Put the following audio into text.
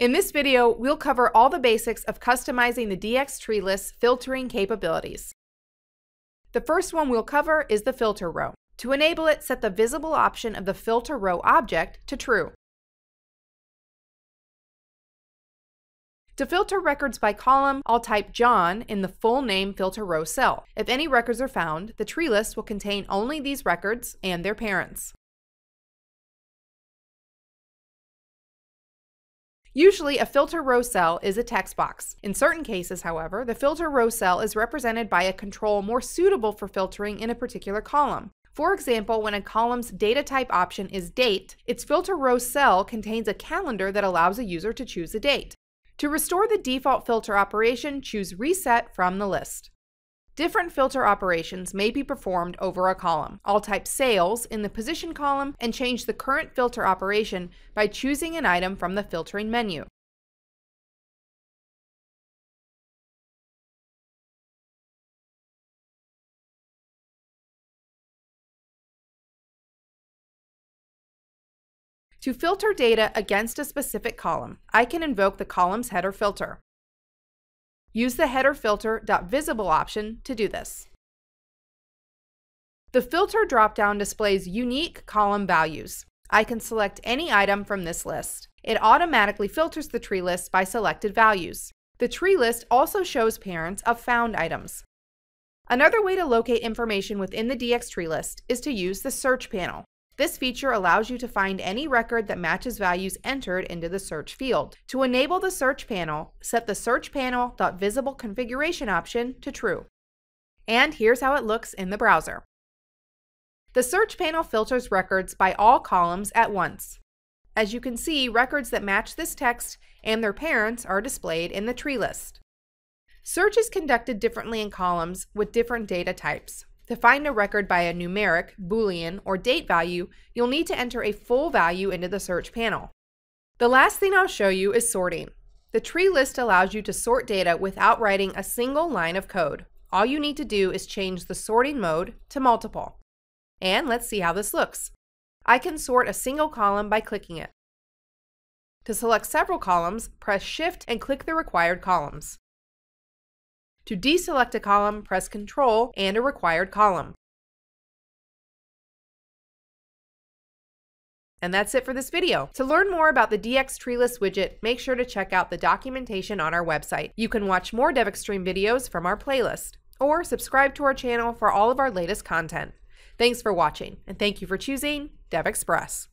In this video, we'll cover all the basics of customizing the DX tree list's filtering capabilities. The first one we'll cover is the filter row. To enable it, set the visible option of the filter row object to true. To filter records by column, I'll type John in the full name filter row cell. If any records are found, the tree list will contain only these records and their parents. Usually, a filter row cell is a text box. In certain cases, however, the filter row cell is represented by a control more suitable for filtering in a particular column. For example, when a column's data type option is date, its filter row cell contains a calendar that allows a user to choose a date. To restore the default filter operation, choose Reset from the list. Different filter operations may be performed over a column. I'll type Sales in the position column and change the current filter operation by choosing an item from the filtering menu. To filter data against a specific column, I can invoke the column's header filter. Use the header filter.visible option to do this. The filter dropdown displays unique column values. I can select any item from this list. It automatically filters the tree list by selected values. The tree list also shows parents of found items. Another way to locate information within the DX tree list is to use the search panel. This feature allows you to find any record that matches values entered into the search field. To enable the search panel, set the searchPanel.visible configuration option to true. And here's how it looks in the browser. The search panel filters records by all columns at once. As you can see, records that match this text and their parents are displayed in the tree list. Search is conducted differently in columns with different data types. To find a record by a numeric, Boolean, or date value, you'll need to enter a full value into the search panel. The last thing I'll show you is sorting. The tree list allows you to sort data without writing a single line of code. All you need to do is change the sorting mode to multiple. And let's see how this looks. I can sort a single column by clicking it. To select several columns, press Shift and click the required columns. To deselect a column, press Ctrl and a required column. And that's it for this video. To learn more about the DX Tree List widget, make sure to check out the documentation on our website. You can watch more DevExtreme videos from our playlist, or subscribe to our channel for all of our latest content. Thanks for watching, and thank you for choosing DevExpress.